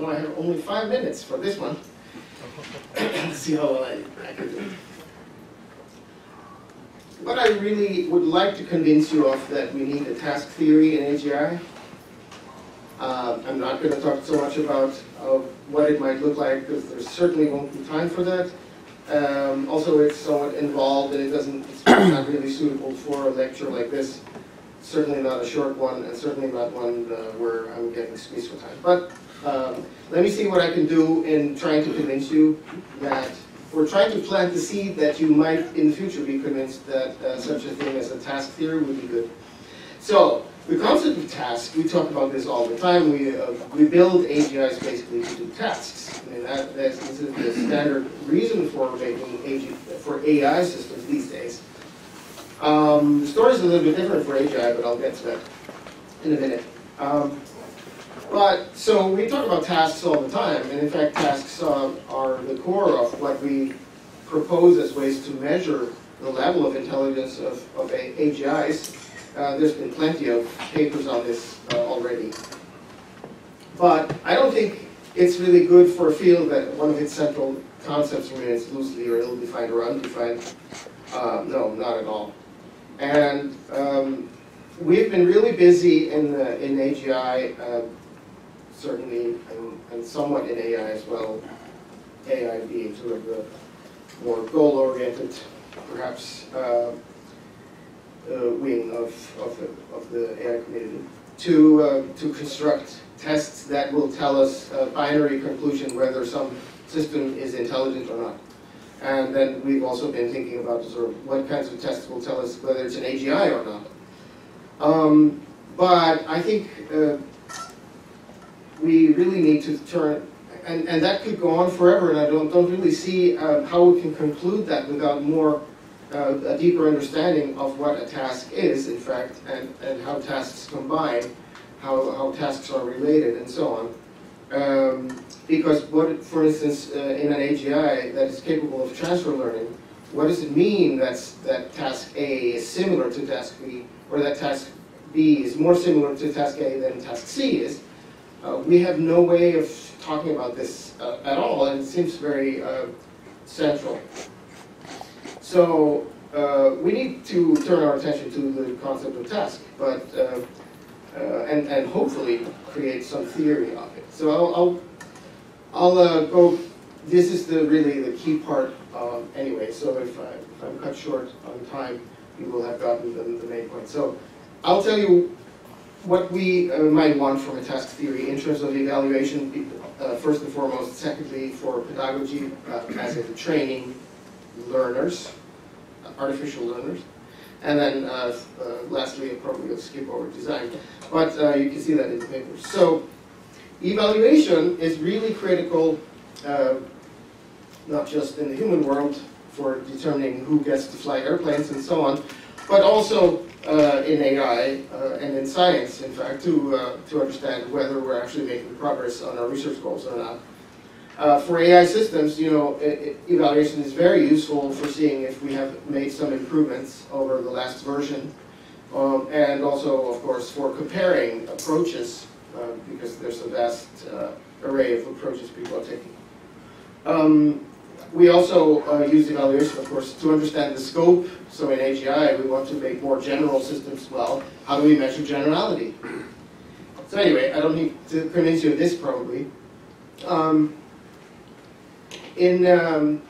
when I have only 5 minutes for this one. See how well I can do it. What I really would like to convince you of that we need a task theory in AGI. I'm not going to talk so much about what it might look like, because there certainly won't be time for that. Also, it's somewhat involved, and it's not really suitable for a lecture like this. Certainly not a short one, and certainly not one where I'm getting squeezed for time. But let me see what I can do in trying to convince you that we're trying to plant the seed that you might, in the future, be convinced that such a thing as a task theory would be good. So, the concept of tasks, we talk about this all the time. We build AGIs basically to do tasks. I mean, that's the standard reason for making AI systems these days. The story is a little bit different for AGI, but I'll get to that in a minute. So we talk about tasks all the time, and in fact, tasks are the core of what we propose as ways to measure the level of intelligence of AGIs. There's been plenty of papers on this already. But I don't think it's really good for a field that one of its central concepts remains loosely or ill-defined or undefined. No, not at all. And we've been really busy in AGI, certainly, and somewhat in AI as well, AI being sort of the more goal-oriented, perhaps, wing of the AI community, to construct tests that will tell us a binary conclusion whether some system is intelligent or not. And then we've also been thinking about sort of what kinds of tests will tell us whether it's an AGI or not. But I think we really need to turn, and that could go on forever, and I don't really see how we can conclude that without more a deeper understanding of what a task is, in fact, and how tasks combine, how tasks are related, and so on. Because what, for instance, in an AGI that is capable of transfer learning, what does it mean that task A is similar to task B, or that task B is more similar to task A than task C is? We have no way of talking about this at all, and it seems very central. So we need to turn our attention to the concept of task, but and hopefully create some theory of it. So I'll go. This is really the key part anyway. So if I'm cut short on time, you will have gotten the main point. So I'll tell you what we might want from a task theory in terms of evaluation, first and foremost. Secondly, for pedagogy as in training learners. Artificial learners, and then lastly, probably we'll skip over design, but you can see that in the paper. So evaluation is really critical, not just in the human world for determining who gets to fly airplanes and so on, but also in AI and in science, in fact, to understand whether we're actually making progress on our research goals or not. For AI systems, you know, evaluation is very useful for seeing if we have made some improvements over the last version, and also, of course, for comparing approaches, because there's a vast array of approaches people are taking. We also use evaluation, of course, to understand the scope. So in AGI, we want to make more general systems well. How do we measure generality? So anyway, I don't need to convince you of this, probably. In highly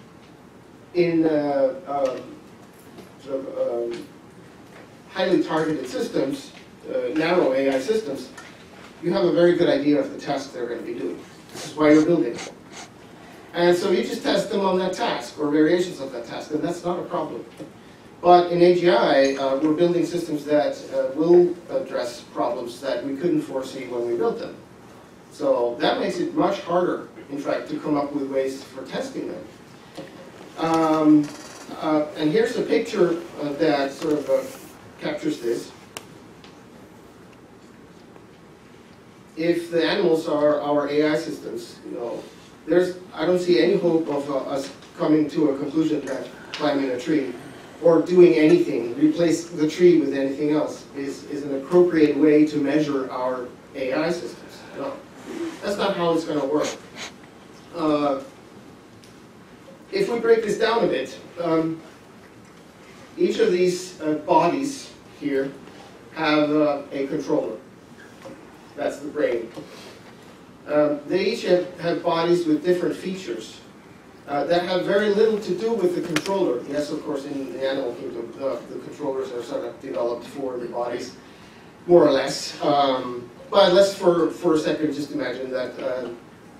targeted systems, narrow AI systems, you have a very good idea of the task they're going to be doing. This is why you're building it. And so you just test them on that task or variations of that task, and that's not a problem. But in AGI, we're building systems that will address problems that we couldn't foresee when we built them. So that makes it much harder, in fact, to come up with ways for testing them. And here's a picture that sort of captures this. If the animals are our AI systems, you know, I don't see any hope of us coming to a conclusion that climbing a tree or doing anything, replace the tree with anything else, is an appropriate way to measure our AI systems. No. That's not how it's going to work. If we break this down a bit, each of these bodies here have a controller. That's the brain. They each have bodies with different features that have very little to do with the controller. Yes, of course, in the animal kingdom, the controllers are sort of developed for the bodies, more or less. But let's, for a second, just imagine that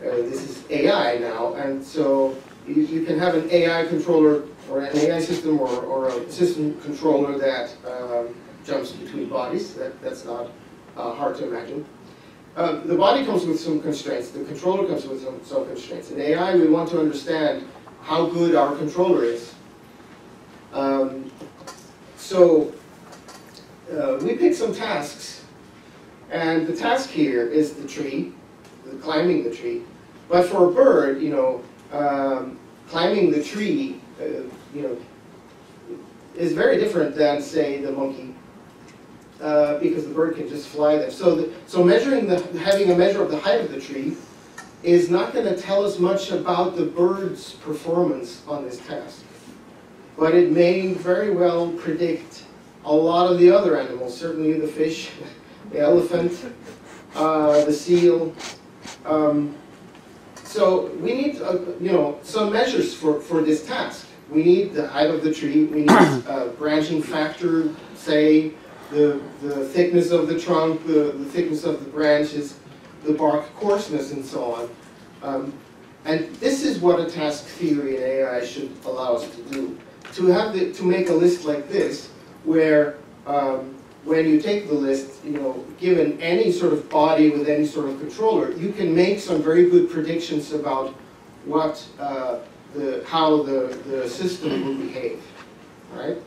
this is AI now, and so you can have an AI controller or an AI system or a system controller that jumps between bodies. That's not hard to imagine. The body comes with some constraints. The controller comes with some constraints. In AI, we want to understand how good our controller is. We pick some tasks. And the task here is the tree, climbing the tree. But for a bird, climbing the tree, is very different than, say, the monkey. Because the bird can just fly there. So having a measure of the height of the tree is not going to tell us much about the bird's performance on this task. But it may very well predict a lot of the other animals, certainly the fish, the elephant, the seal. So we need some measures for this task. We need the height of the tree, we need a branching factor, say, the thickness of the trunk, the thickness of the branches, the bark coarseness, and so on. And this is what a task theory in AI should allow us to do. To make a list like this, where when you take the list, given any sort of body with any sort of controller, you can make some very good predictions about what how the system will behave, right?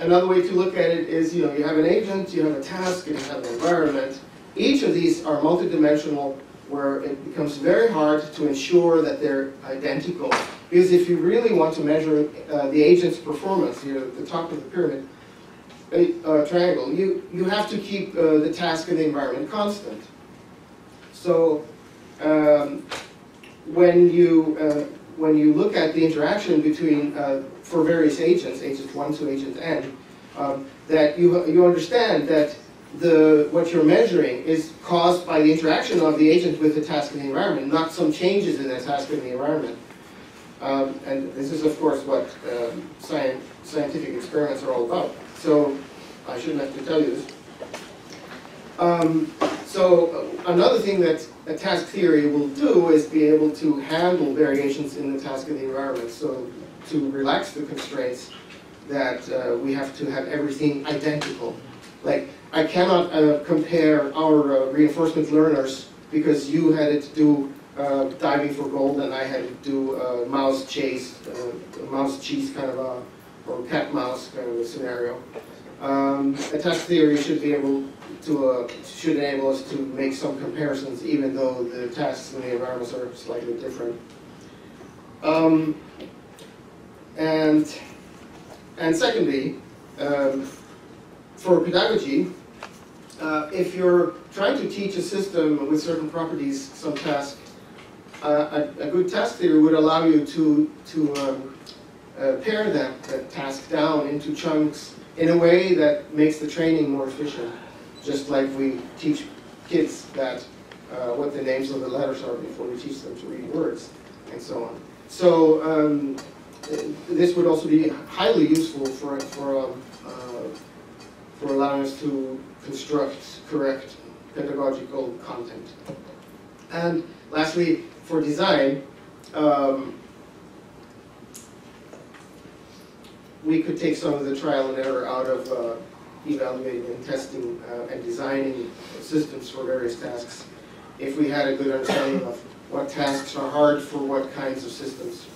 Another way to look at it is, you have an agent, you have a task, and you have an environment. Each of these are multidimensional, where it becomes very hard to ensure that they're identical. Because if you really want to measure the agent's performance, at the top of the pyramid triangle, you have to keep the task and the environment constant. So when you look at the interaction between for various agents, agent 1 to agent n, that you understand that what you're measuring is caused by the interaction of the agent with the task and the environment, not some changes in the task and the environment. And this is, of course, what scientific experiments are all about. So I shouldn't have to tell you this. So another thing that a task theory will do is be able to handle variations in the task and the environment. So to relax the constraints that we have to have everything identical. Like, I cannot compare our reinforcement learners because you had it to do diving for gold and I had to do mouse chase kind of a, or cat mouse kind of a scenario. A task theory should be able to should enable us to make some comparisons, even though the tasks and the environments are slightly different. And secondly, for pedagogy, if you're trying to teach a system with certain properties, some task, a good task theory would allow you to pare that task down into chunks in a way that makes the training more efficient. Just like we teach kids that what the names of the letters are before we teach them to read words, and so on. So this would also be highly useful for allowing us to construct correct pedagogical content. And lastly, for design, we could take some of the trial and error out of evaluating and testing and designing systems for various tasks if we had a good understanding of what tasks are hard for what kinds of systems.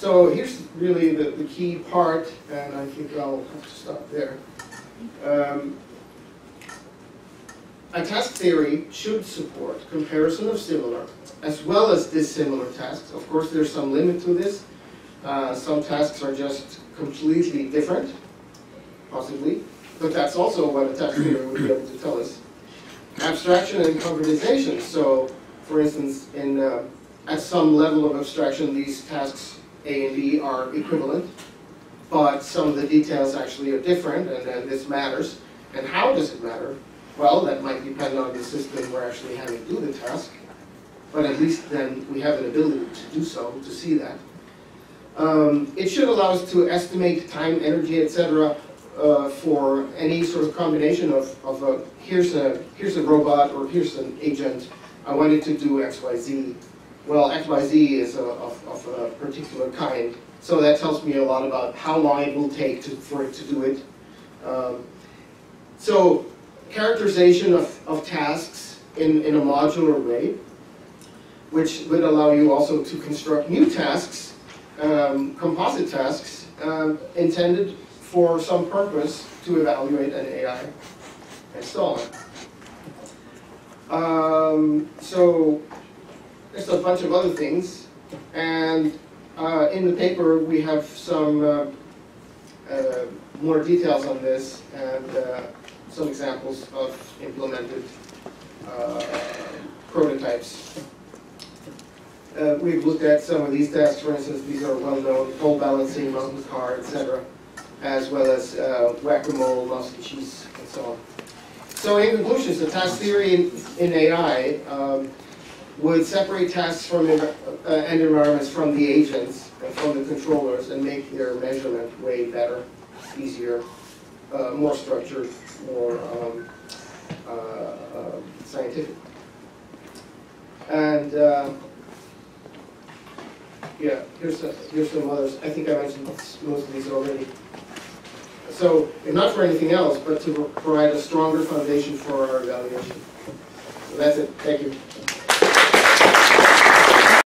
So here's really the key part, and I think I'll have to stop there. A task theory should support comparison of similar as well as dissimilar tasks. Of course, there's some limit to this. Some tasks are just completely different, possibly, But that's also what a taxpayer would be able to tell us. Abstraction and concretization. So, for instance, in at some level of abstraction, these tasks A and B are equivalent, but some of the details actually are different, and then this matters. And how does it matter? Well, that might depend on the system we're actually having to do the task, but at least then we have an ability to do so, to see that. It should allow us to estimate time, energy, etc. For any sort of combination of here's a robot or here's an agent. I wanted to do X, Y, Z. Well, X, Y, Z is of a particular kind, so that tells me a lot about how long it will take for it to do it. So characterization of tasks in a modular way, which would allow you also to construct new tasks, composite tasks, intended for some purpose to evaluate an AI and so on. So there's a bunch of other things, and in the paper we have some more details on this and some examples of implemented prototypes. We've looked at some of these tasks, for instance, these are well-known, pole balancing, muscle car, etc., as well as whack-a-mole, muscle cheese, and so on. So in conclusion, so task theory in AI would separate tasks from and environments from the agents and from the controllers and make their measurement way better, easier, more structured, more scientific. And yeah, here's some others. I think I mentioned most of these already. So, if not for anything else, but to provide a stronger foundation for our evaluation. So that's it. Thank you.